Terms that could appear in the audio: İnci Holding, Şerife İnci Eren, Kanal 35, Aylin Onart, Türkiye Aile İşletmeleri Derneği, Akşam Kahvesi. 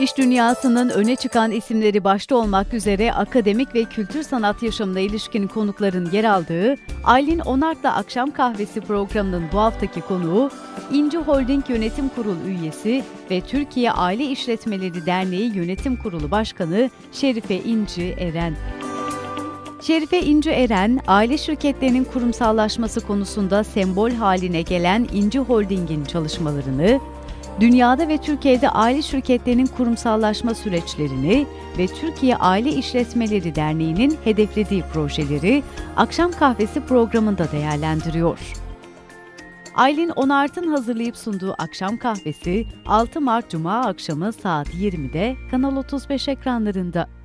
İş dünyasının öne çıkan isimleri başta olmak üzere akademik ve kültür sanat yaşamına ilişkin konukların yer aldığı Aylin Onart'la Akşam Kahvesi programının bu haftaki konuğu, İnci Holding Yönetim Kurulu üyesi ve Türkiye Aile İşletmeleri Derneği Yönetim Kurulu Başkanı Şerife İnci Eren. Şerife İnci Eren, aile şirketlerinin kurumsallaşması konusunda sembol haline gelen İnci Holding'in çalışmalarını, dünyada ve Türkiye'de aile şirketlerinin kurumsallaşma süreçlerini ve Türkiye Aile İşletmeleri Derneği'nin hedeflediği projeleri Akşam Kahvesi programında değerlendiriyor. Aylin Onart'ın hazırlayıp sunduğu Akşam Kahvesi 6 Mart Cuma akşamı saat 20'de Kanal 35 ekranlarında.